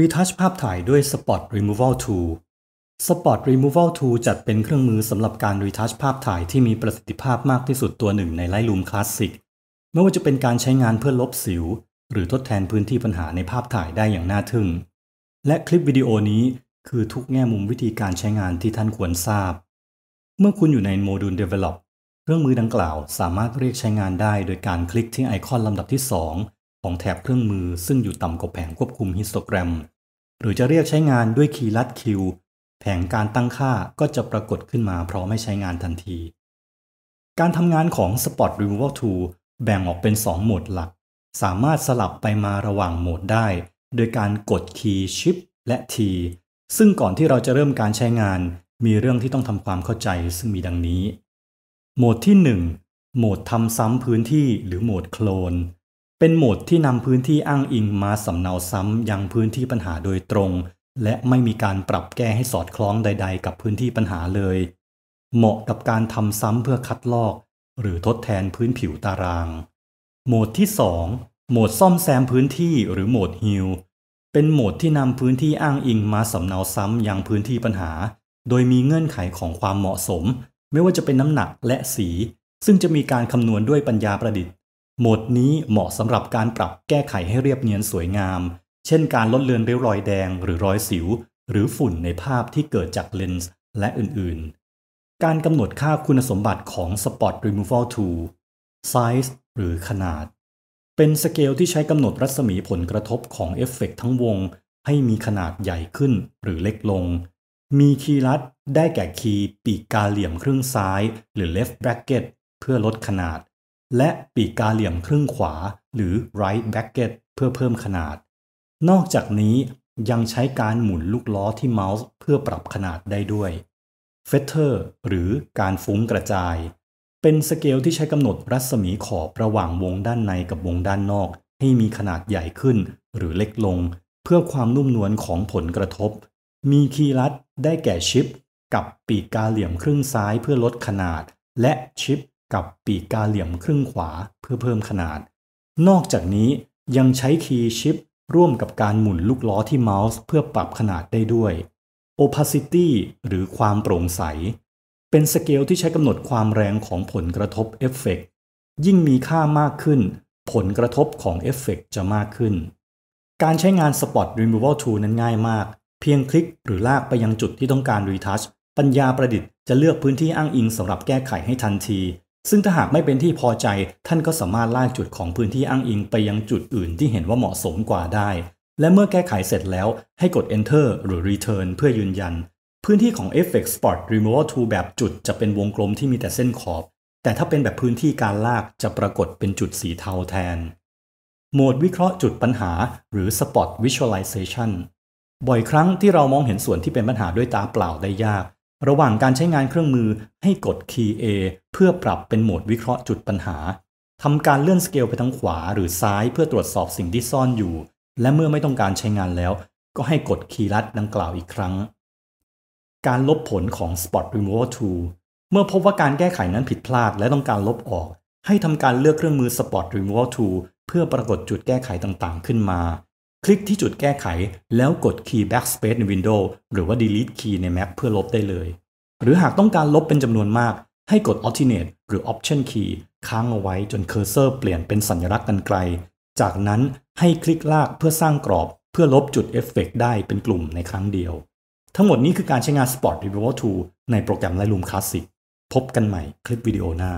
Retouch ภาพถ่ายด้วย Spot Removal Tool Spot Removal Tool จัดเป็นเครื่องมือสำหรับการ Retouch ภาพถ่ายที่มีประสิทธิภาพมากที่สุดตัวหนึ่งใน Lightroom Classic ไม่ว่าจะเป็นการใช้งานเพื่อลบสิวหรือทดแทนพื้นที่ปัญหาในภาพถ่ายได้อย่างน่าทึ่งและคลิปวิดีโอนี้คือทุกแง่มุมวิธีการใช้งานที่ท่านควรทราบเมื่อคุณอยู่ในโมดูล Develop เครื่องมือดังกล่าวสามารถเรียกใช้งานได้โดยการคลิกที่ไอคอนลำดับที่2ของแถบเครื่องมือซึ่งอยู่ต่ำกว่าแผงควบคุม Histogram หรือจะเรียกใช้งานด้วยคีย์ลัดคิวแผงการตั้งค่าก็จะปรากฏขึ้นมาพร้อมให้ใช้งานทันทีการทำงานของ Spot Removal Tool แบ่งออกเป็น2โหมดหลักสามารถสลับไปมาระหว่างโหมดได้โดยการกดคีย์ Shift และ T ซึ่งก่อนที่เราจะเริ่มการใช้งานมีเรื่องที่ต้องทำความเข้าใจซึ่งมีดังนี้โหมดที่1โหมดทำซ้ำพื้นที่หรือโหมดโคลนเป็นโหมดที่นำพื้นที่อ้างอิงมาสำเนาซ้ำยังพื้นที่ปัญหาโดยตรงและไม่มีการปรับแก้ให้สอดคล้องใดๆกับพื้นที่ปัญหาเลยเหมาะกับการทำซ้ำเพื่อคัดลอกหรือทดแทนพื้นผิวตารางโหมดที่2โหมดซ่อมแซมพื้นที่หรือโหมดฮีลเป็นโหมดที่นำพื้นที่อ้างอิงมาสำเนาซ้ำยังพื้นที่ปัญหาโดยมีเงื่อนไขของความเหมาะสมไม่ว่าจะเป็นน้ำหนักและสีซึ่งจะมีการคำนวณด้วยปัญญาประดิษฐ์โหมดนี้เหมาะสำหรับการปรับแก้ไขให้เรียบเนียนสวยงามเช่นการลดเลือนริ้วรอยแดงหรือรอยสิวหรือฝุ่นในภาพที่เกิดจากเลนส์และอื่นๆการกำหนดค่าคุณสมบัติของ Spot Removal Tool Size หรือขนาดเป็นสเกลที่ใช้กำหนดรัศมีผลกระทบของเอฟเฟกต์ทั้งวงให้มีขนาดใหญ่ขึ้นหรือเล็กลงมีคีย์ลัดได้แก่คีย์ปีกกาเหลี่ยมครึ่งซ้ายหรือ left bracket เพื่อลดขนาดและปีกกาเหลี่ยมครึ่งขวาหรือ right bracket เพื่อเพิ่มขนาดนอกจากนี้ยังใช้การหมุนลูกล้อที่เมาส์เพื่อปรับขนาดได้ด้วย feather หรือการฟุ้งกระจายเป็นสเกลที่ใช้กำหนดรัศมีขอบระหว่างวงด้านในกับวงด้านนอกให้มีขนาดใหญ่ขึ้นหรือเล็กลงเพื่อความนุ่มนวลของผลกระทบมีคีย์ลัดได้แก่ชิปกับปีกกาเหลี่ยมครึ่งซ้ายเพื่อลดขนาดและชิปกับปีกกาเหลี่ยมครึ่งขวาเพื่อเพิ่มขนาดนอกจากนี้ยังใช้คีย์ชิปร่วมกับการหมุนลูกล้อที่เมาส์เพื่อปรับขนาดได้ด้วย opacity หรือความโปร่งใสเป็นสเกลที่ใช้กำหนดความแรงของผลกระทบเอฟเฟกต์ยิ่งมีค่ามากขึ้นผลกระทบของเอฟเฟกต์จะมากขึ้นการใช้งาน Spot Removal Tool นั้นง่ายมากเพียงคลิกหรือลากไปยังจุดที่ต้องการรีทัชปัญญาประดิษฐ์จะเลือกพื้นที่อ้างอิงสำหรับแก้ไขให้ทันทีซึ่งถ้าหากไม่เป็นที่พอใจท่านก็สามารถลากจุดของพื้นที่อ้างอิงไปยังจุดอื่นที่เห็นว่าเหมาะสมกว่าได้และเมื่อแก้ไขเสร็จแล้วให้กด Enter หรือ Return เพื่อยืนยันพื้นที่ของ Effect Spot Removal Tool แบบจุดจะเป็นวงกลมที่มีแต่เส้นขอบแต่ถ้าเป็นแบบพื้นที่การลากจะปรากฏเป็นจุดสีเทาแทนโหมดวิเคราะห์จุดปัญหาหรือ Spot Visualization บ่อยครั้งที่เรามองเห็นส่วนที่เป็นปัญหาด้วยตาเปล่าได้ยากระหว่างการใช้งานเครื่องมือให้กดคีย์ A เพื่อปรับเป็นโหมดวิเคราะห์จุดปัญหาทำการเลื่อนสเกลไปทางขวาหรือซ้ายเพื่อตรวจสอบสิ่งที่ซ่อนอยู่และเมื่อไม่ต้องการใช้งานแล้วก็ให้กดคีย์ลัดดังกล่าวอีกครั้งการลบผลของ Spot Removal Tool เมื่อพบว่าการแก้ไขนั้นผิดพลาดและต้องการลบออกให้ทำการเลือกเครื่องมือ Spot Removal Tool เพื่อปรากฏจุดแก้ไขต่างๆขึ้นมาคลิกที่จุดแก้ไขแล้วกดคีย์ Backspace ใน Windows หรือว่า Delete Key ใน Mac เพื่อลบได้เลยหรือหากต้องการลบเป็นจำนวนมากให้กด Alternate หรือ Option Key ค้างเอาไว้จนเคอร์เซอร์เปลี่ยนเป็นสัญลักษณ์กรรไกรจากนั้นให้คลิกลากเพื่อสร้างกรอบเพื่อลบจุด Effect ได้เป็นกลุ่มในครั้งเดียวทั้งหมดนี้คือการใช้งาน Spot Removal Tool ในโปรแกรม Lightroom Classic พบกันใหม่คลิปวิดีโอหน้า